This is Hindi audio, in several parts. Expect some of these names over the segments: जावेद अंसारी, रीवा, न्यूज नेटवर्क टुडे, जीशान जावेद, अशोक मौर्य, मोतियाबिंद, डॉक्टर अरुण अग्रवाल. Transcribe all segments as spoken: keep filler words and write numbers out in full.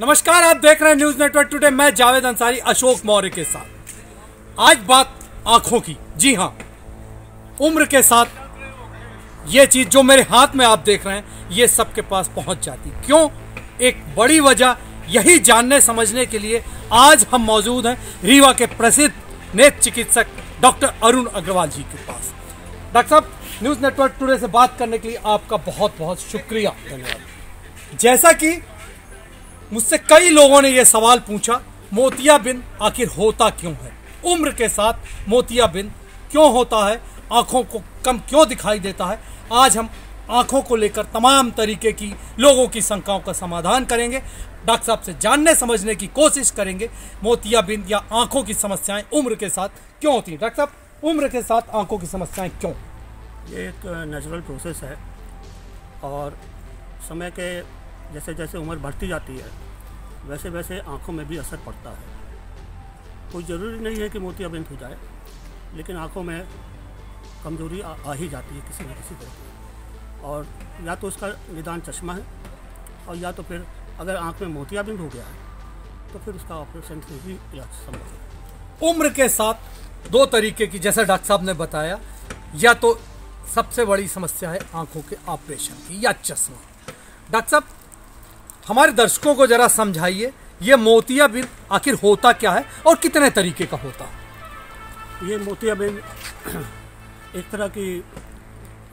नमस्कार, आप देख रहे हैं न्यूज नेटवर्क टुडे। मैं जावेद अंसारी अशोक मौर्य के साथ। आज बात आंखों की। जी हाँ, उम्र के साथ ये चीज जो मेरे हाथ में आप देख रहे हैं ये सबके पास पहुंच जाती। क्यों? एक बड़ी वजह यही जानने समझने के लिए आज हम मौजूद हैं रीवा के प्रसिद्ध नेत्र चिकित्सक डॉक्टर अरुण अग्रवाल जी के पास। डॉक्टर साहब, न्यूज नेटवर्क टुडे से बात करने के लिए आपका बहुत बहुत शुक्रिया, धन्यवाद। जैसा कि मुझसे कई लोगों ने यह सवाल पूछा, मोतियाबिंद आखिर होता क्यों है? उम्र के साथ मोतियाबिंद क्यों होता है? आँखों को कम क्यों दिखाई देता है? आज हम आँखों को लेकर तमाम तरीके की लोगों की शंकाओं का समाधान करेंगे। डॉक्टर साहब से जानने समझने की कोशिश करेंगे मोतियाबिंद या आँखों की समस्याएं उम्र के साथ क्यों होती हैं। डॉक्टर साहब, उम्र के साथ आँखों की समस्याएं क्यों? ये एक नेचुरल प्रोसेस है और समय के जैसे जैसे उम्र बढ़ती जाती है वैसे वैसे आँखों में भी असर पड़ता है। कोई ज़रूरी नहीं है कि मोतियाबिंद हो जाए, लेकिन आँखों में कमज़ोरी आ, आ ही जाती है किसी न किसी तरह की। और या तो उसका निदान चश्मा है और या तो फिर अगर आँख में मोतियाबिंद हो गया है तो फिर उसका ऑपरेशन से भी इलाज संभव है। उम्र के साथ दो तरीके की, जैसे डॉक्टर साहब ने बताया, या तो सबसे बड़ी समस्या है आँखों के ऑपरेशन की या चश्मा। डॉक्टर साहब, हमारे दर्शकों को ज़रा समझाइए ये मोतियाबिंद आखिर होता क्या है और कितने तरीके का होता है? ये मोतियाबिंद एक तरह की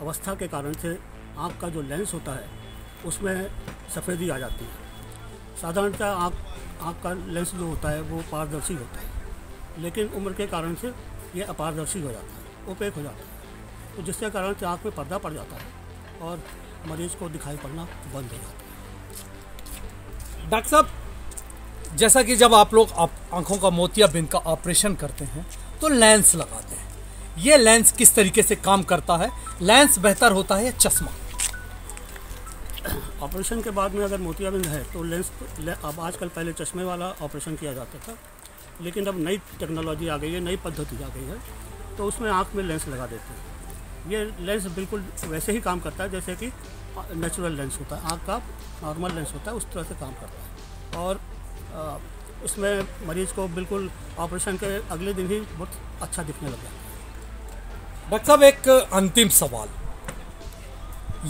अवस्था के कारण से आँख का जो लेंस होता है उसमें सफ़ेदी आ जाती है। साधारणतः आँख आँख का लेंस जो होता है वो पारदर्शी होता है, लेकिन उम्र के कारण से ये अपारदर्शी हो जाता है, ओपेक हो जाता है, तो जिसके कारण से आँख में पर्दा पड़ जाता है और मरीज़ को दिखाई पड़ना बंद हो जाता है। डॉक्टर साहब, जैसा कि जब आप लोग आँखों का मोतियाबिंद का ऑपरेशन करते हैं तो लेंस लगाते हैं, ये लेंस किस तरीके से काम करता है? लेंस बेहतर होता है या चश्मा? ऑपरेशन के बाद में अगर मोतियाबिंद है तो लेंस ले, अब आजकल पहले चश्मे वाला ऑपरेशन किया जाता था, लेकिन अब नई टेक्नोलॉजी आ गई है, नई पद्धति आ गई है, तो उसमें आँख में लेंस लगा देते हैं। ये लेंस बिल्कुल वैसे ही काम करता है जैसे कि नेचुरल लेंस होता है, आँख का नॉर्मल लेंस होता है, उस तरह से काम करता है। और आ, इसमें मरीज़ को बिल्कुल ऑपरेशन के अगले दिन ही बहुत अच्छा दिखने लग जाता है। डॉक्टर साहब, एक अंतिम सवाल,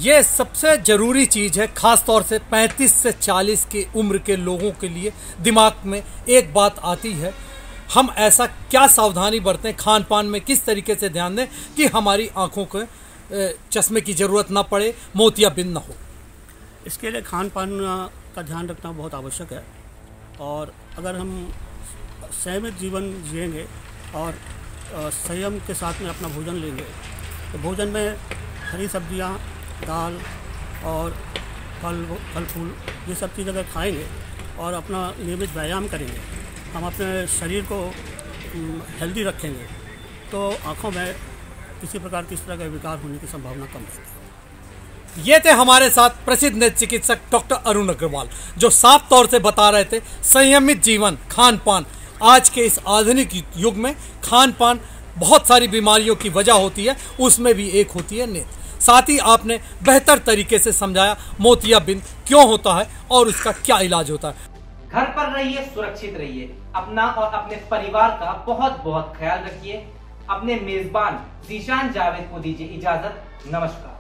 ये सबसे ज़रूरी चीज़ है, ख़ास तौर से पैंतीस से चालीस की उम्र के लोगों के लिए दिमाग में एक बात आती है, हम ऐसा क्या सावधानी बरतें, खान पान में किस तरीके से ध्यान दें कि हमारी आँखों को चश्मे की ज़रूरत ना पड़े, मोतियाबिंद ना हो? इसके लिए खान पान का ध्यान रखना बहुत आवश्यक है। और अगर हम संयमित जीवन जिएंगे और संयम के साथ में अपना भोजन लेंगे तो भोजन में हरी सब्जियां, दाल और फल फल फूल ये सब चीज़ अगर खाएंगे और अपना नियमित व्यायाम करेंगे, हम अपने शरीर को हेल्दी रखेंगे तो आँखों में किसी प्रकार की इस तरह का विकार होने की संभावना कम रहती है। ये थे हमारे साथ प्रसिद्ध नेत्र चिकित्सक डॉक्टर अरुण अग्रवाल, जो साफ तौर से बता रहे थे संयमित जीवन, खान पान। आज के इस आधुनिक युग में खान पान बहुत सारी बीमारियों की वजह होती है, उसमें भी एक होती है नेत्र। साथ ही आपने बेहतर तरीके से समझाया मोतियाबिंद क्यों होता है और उसका क्या इलाज होता है। घर पर रहिए, सुरक्षित रहिए, अपना और अपने परिवार का बहुत बहुत ख्याल रखिए। अपने मेजबान जीशान जावेद को दीजिए इजाजत। नमस्कार।